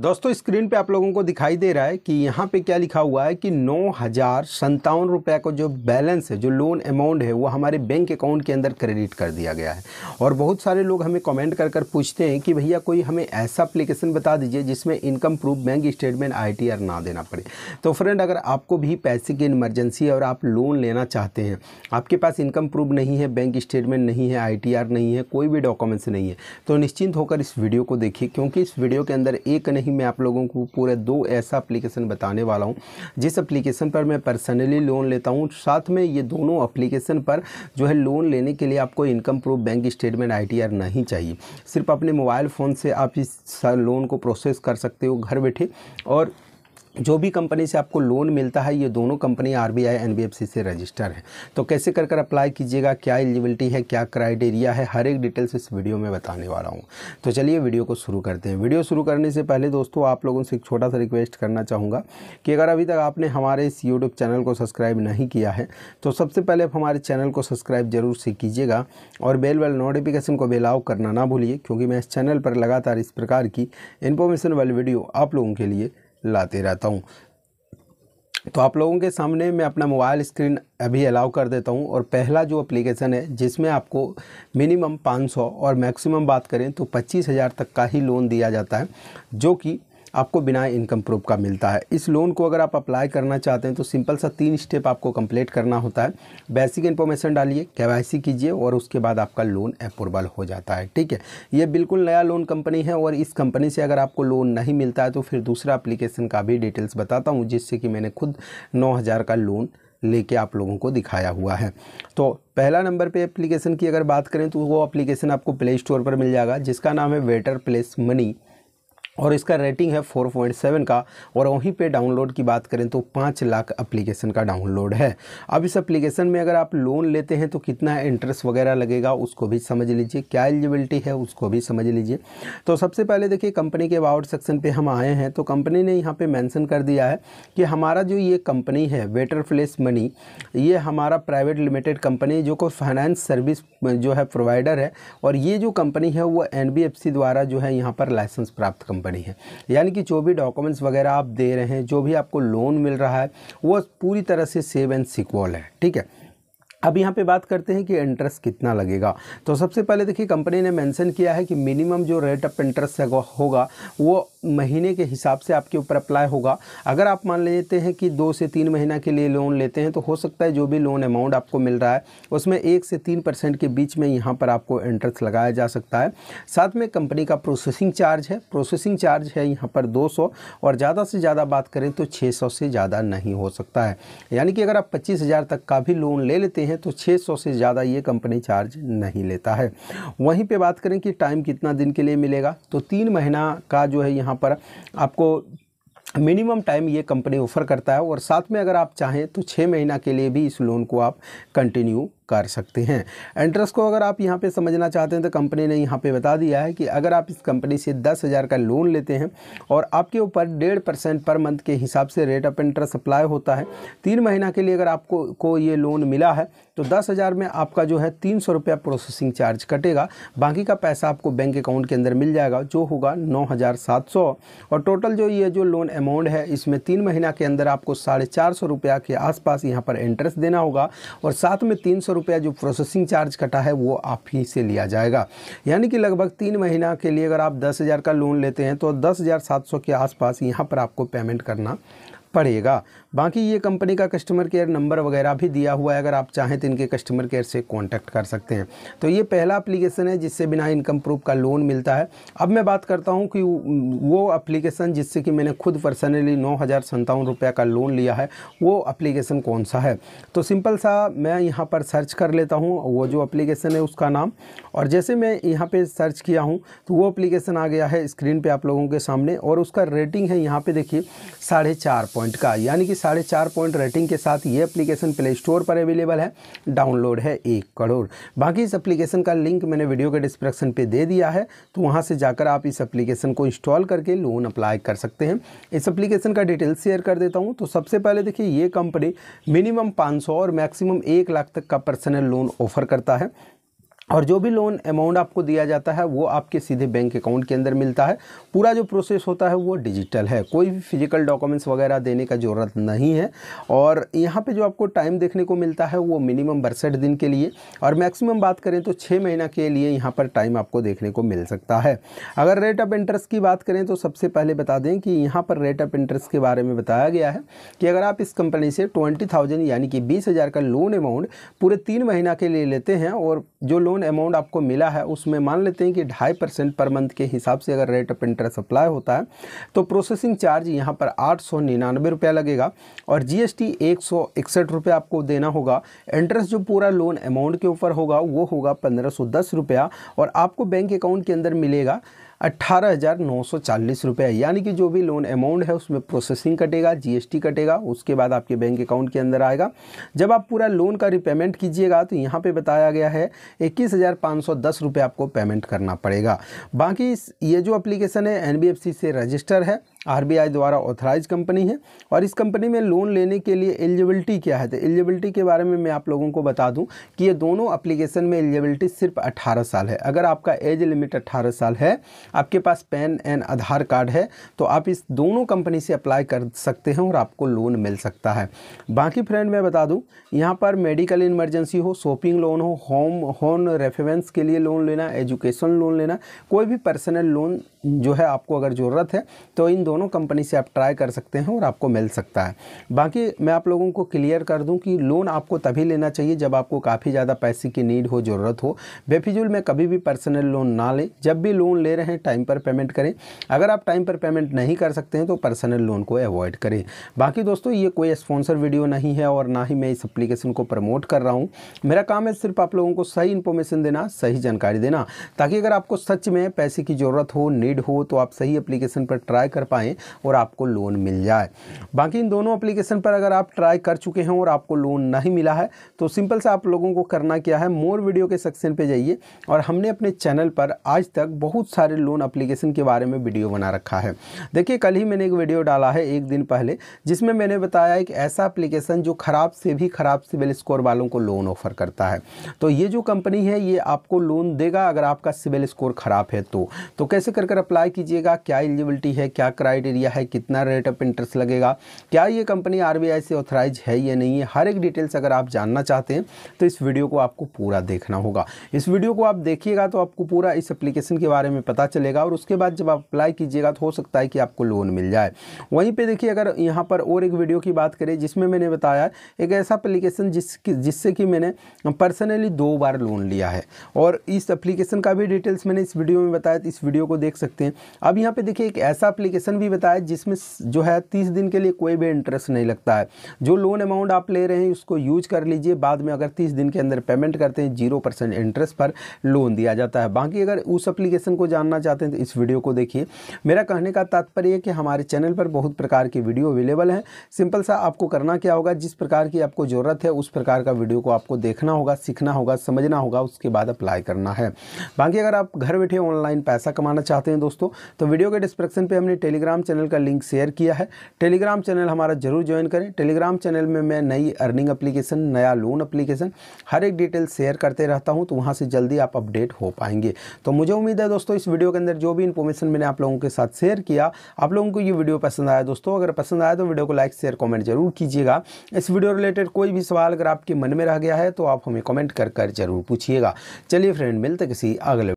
दोस्तों स्क्रीन पे आप लोगों को दिखाई दे रहा है कि यहाँ पे क्या लिखा हुआ है कि 9,057 रुपये का जो बैलेंस है, जो लोन अमाउंट है, वो हमारे बैंक अकाउंट के अंदर क्रेडिट कर दिया गया है। और बहुत सारे लोग हमें कमेंट कर कर पूछते हैं कि भैया कोई हमें ऐसा एप्लीकेशन बता दीजिए जिसमें income proof, bank statement, ITR ना देना पड़े। तो फ्रेंड, अगर आपको भी पैसे की इमरजेंसी है और आप लोन लेना चाहते हैं, आपके पास इनकम प्रूफ नहीं है, बैंक स्टेटमेंट नहीं है, ITR नहीं है, कोई भी डॉक्यूमेंट्स नहीं है, तो निश्चिंत होकर इस वीडियो को देखिए, क्योंकि इस वीडियो के अंदर एक नहीं, मैं आप लोगों को पूरे 2 ऐसा एप्लीकेशन बताने वाला हूं जिस एप्लीकेशन पर मैं पर्सनली लोन लेता हूं। साथ में ये दोनों एप्लीकेशन पर जो है लोन लेने के लिए आपको income proof, bank statement, ITR नहीं चाहिए। सिर्फ अपने मोबाइल फ़ोन से आप इस लोन को प्रोसेस कर सकते हो घर बैठे। और जो भी कंपनी से आपको लोन मिलता है, ये दोनों कंपनी RBI NBFC से रजिस्टर है। तो कैसे कर कर अप्लाई कीजिएगा, क्या एलिजिबिलिटी है, क्या क्राइटेरिया है, हर एक डिटेल्स इस वीडियो में बताने वाला हूँ। तो चलिए वीडियो को शुरू करते हैं। वीडियो शुरू करने से पहले दोस्तों आप लोगों से एक छोटा सा रिक्वेस्ट करना चाहूँगा कि अगर अभी तक आपने हमारे इस यूट्यूब चैनल को सब्सक्राइब नहीं किया है तो सबसे पहले आप हमारे चैनल को सब्सक्राइब जरूर से कीजिएगा और बेल नोटिफिकेशन को बेलाव करना ना भूलिए, क्योंकि मैं इस चैनल पर लगातार इस प्रकार की इन्फॉर्मेशन वाली वीडियो आप लोगों के लिए लाते रहता हूँ। तो आप लोगों के सामने मैं अपना मोबाइल स्क्रीन अभी अलाउ कर देता हूं। और पहला जो एप्लीकेशन है जिसमें आपको मिनिमम 500 और मैक्सिमम बात करें तो 25,000 तक का ही लोन दिया जाता है, जो कि आपको बिना इनकम प्रूफ का मिलता है। इस लोन को अगर आप अप्लाई करना चाहते हैं तो सिंपल सा 3 स्टेप आपको कंप्लीट करना होता है। बेसिक इन्फॉर्मेशन डालिए, KYC कीजिए और उसके बाद आपका लोन अप्रूवल हो जाता है। ठीक है, ये बिल्कुल नया लोन कंपनी है और इस कंपनी से अगर आपको लोन नहीं मिलता है तो फिर दूसरा एप्लीकेशन का भी डिटेल्स बताता हूँ, जिससे कि मैंने खुद 9,000 का लोन लेके आप लोगों को दिखाया हुआ है। तो पहला नंबर पे एप्लीकेशन की अगर बात करें तो वो एप्लीकेशन आपको प्ले स्टोर पर मिल जाएगा, जिसका नाम है BetterPlace Money और इसका रेटिंग है 4.7 का। और वहीं पे डाउनलोड की बात करें तो 5 लाख एप्लीकेशन का डाउनलोड है। अब इस एप्लीकेशन में अगर आप लोन लेते हैं तो कितना इंटरेस्ट वगैरह लगेगा उसको भी समझ लीजिए, क्या एलिजिबिलिटी है उसको भी समझ लीजिए। तो सबसे पहले देखिए कंपनी के अबाउट सेक्शन पे हम आए हैं तो कंपनी ने यहाँ पर मैंसन कर दिया है कि हमारा जो ये कंपनी है BetterPlace Money, ये हमारा प्राइवेट लिमिटेड कंपनी जो को फाइनेंस सर्विस जो है प्रोवाइडर है। और ये जो कंपनी है वो NBFC द्वारा जो है यहाँ पर लाइसेंस प्राप्त कंपनी है। यानी कि जो भी डॉक्यूमेंट्स वगैरह आप दे रहे हैं, जो भी आपको लोन मिल रहा है, वो पूरी तरह से सेफ एंड सिक्योर है। ठीक है, अब यहाँ पे बात करते हैं कि इंटरेस्ट कितना लगेगा। तो सबसे पहले देखिए कंपनी ने मेंशन किया है कि मिनिमम जो रेट ऑफ इंटरेस्ट होगा वो महीने के हिसाब से आपके ऊपर अप्लाई होगा। अगर आप मान लेते हैं कि 2 से 3 महीना के लिए लोन लेते हैं तो हो सकता है जो भी लोन अमाउंट आपको मिल रहा है उसमें 1 से 3% के बीच में यहाँ पर आपको इंटरेस्ट लगाया जा सकता है। साथ में कंपनी का प्रोसेसिंग चार्ज है, यहाँ पर 200 और ज़्यादा से ज़्यादा बात करें तो 600 से ज़्यादा नहीं हो सकता है। यानी कि अगर आप 25,000 तक का भी लोन ले लेते हैं तो 600 से ज़्यादा ये कंपनी चार्ज नहीं लेता है। वहीं पर बात करें कि टाइम कितना दिन के लिए मिलेगा तो 3 महीना का जो है यहाँ पर आपको मिनिमम टाइम ये कंपनी ऑफर करता है। और साथ में अगर आप चाहें तो 6 महीना के लिए भी इस लोन को आप कंटिन्यू कर सकते हैं। इंटरेस्ट को अगर आप यहाँ पे समझना चाहते हैं तो कंपनी ने यहाँ पे बता दिया है कि अगर आप इस कंपनी से 10,000 का लोन लेते हैं और आपके ऊपर 1.5% पर मंथ के हिसाब से रेट ऑफ इंटरेस्ट अप्लाई होता है। 3 महीना के लिए अगर आपको ये लोन मिला है तो 10,000 में आपका जो है 300 रुपया प्रोसेसिंग चार्ज कटेगा, बाकी का पैसा आपको बैंक अकाउंट के अंदर मिल जाएगा जो होगा 9,700। और टोटल जो ये जो लोन अमाउंट है इसमें 3 महीना के अंदर आपको 450 रुपया के आसपास यहाँ पर इंटरेस्ट देना होगा और साथ में 300 रुपया जो प्रोसेसिंग चार्ज कटा है वो आप ही से लिया जाएगा। यानी कि लगभग 3 महीना के लिए अगर आप 10,000 का लोन लेते हैं तो 10,700 के आसपास यहाँ पर आपको पेमेंट करना पड़ेगा। बाकी ये कंपनी का कस्टमर केयर नंबर वगैरह भी दिया हुआ है, अगर आप चाहें तो इनके कस्टमर केयर से कांटेक्ट कर सकते हैं। तो ये पहला एप्लीकेशन है जिससे बिना इनकम प्रूफ का लोन मिलता है। अब मैं बात करता हूं कि वो एप्लीकेशन जिससे कि मैंने खुद पर्सनली 9,057 रुपये का लोन लिया है वो एप्लीकेशन कौन सा है। तो सिंपल सा मैं यहाँ पर सर्च कर लेता हूँ वो जो एप्लीकेशन है उसका नाम, और जैसे मैं यहाँ पर सर्च किया हूँ तो वो एप्लीकेशन आ गया है स्क्रीन पर आप लोगों के सामने। और उसका रेटिंग है यहाँ पर देखिए 4.5 पॉइंट का, यानी कि 4.5 पॉइंट रेटिंग के साथ ये एप्लीकेशन प्ले स्टोर पर अवेलेबल है। डाउनलोड है 1 करोड़। बाकी इस एप्लीकेशन का लिंक मैंने वीडियो के डिस्क्रिप्शन पे दे दिया है, तो वहाँ से जाकर आप इस एप्लीकेशन को इंस्टॉल करके लोन अप्लाई कर सकते हैं। इस एप्लीकेशन का डिटेल शेयर कर देता हूँ। तो सबसे पहले देखिए ये कंपनी मिनिमम 500 और मैक्सिमम 1 लाख तक का पर्सनल लोन ऑफर करता है। और जो भी लोन अमाउंट आपको दिया जाता है वो आपके सीधे बैंक अकाउंट के अंदर मिलता है। पूरा जो प्रोसेस होता है वो डिजिटल है, कोई भी फिजिकल डॉक्यूमेंट्स वगैरह देने का ज़रूरत नहीं है। और यहाँ पे जो आपको टाइम देखने को मिलता है वो मिनिमम 62 दिन के लिए और मैक्सिमम बात करें तो 6 महीना के लिए यहाँ पर टाइम आपको देखने को मिल सकता है। अगर रेट ऑफ इंटरेस्ट की बात करें तो सबसे पहले बता दें कि यहाँ पर रेट ऑफ इंटरेस्ट के बारे में बताया गया है कि अगर आप इस कंपनी से 20,000 यानी कि 20,000 का लोन अमाउंट पूरे 3 महीना के लिए लेते हैं और जो अमाउंट आपको मिला है उसमें मान लेते हैं कि 2.5% पर मंथ के हिसाब से अगर रेट ऑफ इंटरेस्ट अप्लाई होता है तो प्रोसेसिंग चार्ज यहाँ पर 899 रुपया लगेगा और GST 161 रुपया आपको देना होगा। इंटरेस्ट जो पूरा लोन अमाउंट के ऊपर होगा वो होगा 1510 रुपया और आपको बैंक अकाउंट के अंदर मिलेगा 18,940 रुपये, यानी कि जो भी लोन अमाउंट है उसमें प्रोसेसिंग कटेगा, GST कटेगा, उसके बाद आपके बैंक अकाउंट के अंदर आएगा। जब आप पूरा लोन का रिपेमेंट कीजिएगा तो यहाँ पे बताया गया है 21,510 रुपये आपको पेमेंट करना पड़ेगा। बाकी ये जो एप्लीकेशन है NBFC से रजिस्टर है, RBI द्वारा ऑथराइज कंपनी है और इस कंपनी में लोन लेने के लिए एलिजिबिलिटी क्या है, तो एलिजिबिलिटी के बारे में मैं आप लोगों को बता दूं कि ये दोनों एप्लीकेशन में एलिजिबिलिटी सिर्फ 18 साल है। अगर आपका एज लिमिट 18 साल है, आपके पास पैन एंड आधार कार्ड है तो आप इस दोनों कंपनी से अप्लाई कर सकते हैं और आपको लोन मिल सकता है। बाकी फ्रेंड मैं बता दूँ यहाँ पर मेडिकल इमरजेंसी हो, शॉपिंग लोन हो, होम रेफरेंस के लिए लोन लेना, एजुकेशन लोन लेना, कोई भी पर्सनल लोन जो है आपको अगर ज़रूरत है तो इन दोनों कंपनी से आप ट्राई कर सकते हैं और आपको मिल सकता है। बाकी मैं आप लोगों को क्लियर कर दूं कि लोन आपको तभी लेना चाहिए जब आपको काफ़ी ज़्यादा पैसे की नीड हो, ज़रूरत हो। बेफिजुल में कभी भी पर्सनल लोन ना लें। जब भी लोन ले रहे हैं टाइम पर पेमेंट करें। अगर आप टाइम पर पेमेंट नहीं कर सकते हैं तो पर्सनल लोन को अवॉइड करें। बाकी दोस्तों ये कोई स्पॉन्सर वीडियो नहीं है और ना ही मैं इस एप्लीकेशन को प्रमोट कर रहा हूँ। मेरा काम है सिर्फ आप लोगों को सही इन्फॉर्मेशन देना, सही जानकारी देना, ताकि अगर आपको सच में पैसे की ज़रूरत हो, नीड हो तो आप सही एप्लीकेशन पर ट्राई कर पाएँ और आपको लोन मिल जाए। बाकी इन दोनों एप्लीकेशन पर अगर आप ट्राई कर चुके हैं और आपको लोन नहीं मिला है तो सिंपल सा आप लोगों को करना क्या है, मोर वीडियो के सेक्शन पे जाइए और हमने अपने चैनल पर आज तक बहुत सारे लोन एप्लीकेशन के बारे में वीडियो बना रखा है। देखिए कल ही मैंने एक वीडियो डाला है एक दिन पहले जिसमें मैंने बताया एक ऐसा एप्लीकेशन जो ख़राब से भी ख़राब सिविल स्कोर वालों को लोन ऑफर करता है। तो ये जो कंपनी है ये आपको लोन देगा अगर आपका सिविल स्कोर ख़राब है तो कैसे कर अप्लाई कीजिएगा, क्या एलिजिबिलिटी है, क्या क्राइटेरिया है, कितना रेट ऑफ इंटरेस्ट लगेगा, क्या ये कंपनी RBI से ऑथराइज है या नहीं है, हर एक डिटेल्स अगर आप जानना चाहते हैं तो इस वीडियो को आपको पूरा देखना होगा। इस वीडियो को आप देखिएगा तो आपको पूरा इस एप्लीकेशन के बारे में पता चलेगा और उसके बाद जब आप अप्लाई कीजिएगा तो हो सकता है कि आपको लोन मिल जाए। वहीं पर देखिए अगर यहाँ पर और एक वीडियो की बात करें जिसमें मैंने बताया एक ऐसा एप्लीकेशन जिससे कि मैंने पर्सनली 2 बार लोन लिया है और इस एप्लीकेशन का भी डिटेल्स मैंने इस वीडियो में बताया, तो इस वीडियो को देख सकते हैं। अब यहाँ पे देखिए एक ऐसा एप्लीकेशन भी बताया जिसमें जो है 30 दिन के लिए कोई भी इंटरेस्ट नहीं लगता है। जो लोन अमाउंट आप ले रहे हैं उसको यूज कर लीजिए, बाद में अगर 30 दिन के अंदर पेमेंट करते हैं 0% इंटरेस्ट पर लोन दिया जाता है। बाकी अगर उस एप्लीकेशन को जानना चाहते हैं तो इस वीडियो को देखिए। मेरा कहने का तात्पर्य है कि हमारे चैनल पर बहुत प्रकार की वीडियो अवेलेबल है। सिंपल सा आपको करना क्या होगा, जिस प्रकार की आपको ज़रूरत है उस प्रकार का वीडियो को आपको देखना होगा, सीखना होगा, समझना होगा, उसके बाद अप्लाई करना है। बाकी अगर आप घर बैठे ऑनलाइन पैसा कमाना चाहते हैं दोस्तों तो वीडियो के डिस्क्रिप्शन पे हमने टेलीग्राम चैनल का लिंक शेयर किया है। टेलीग्राम चैनल हमारा जरूर ज्वाइन करें। टेलीग्राम चैनल में मैं नई अर्निंग एप्लीकेशन, नया लोन एप्लीकेशन, हर एक डिटेल शेयर करते रहता हूं तो वहां से जल्दी आप अपडेट हो पाएंगे। तो मुझे उम्मीद है दोस्तों इस वीडियो के अंदर जो भी इन्फॉर्मेशन मैंने आप लोगों के साथ शेयर किया, आप लोगों को ये वीडियो पसंद आया। दोस्तों अगर पसंद आया तो वीडियो को लाइक, शेयर, कॉमेंट जरूर कीजिएगा। इस वीडियो रिलेटेड कोई भी सवाल अगर आपके मन में रह गया है तो आप हमें कॉमेंट कर जरूर पूछिएगा। चलिए फ्रेंड मिलते किसी अगले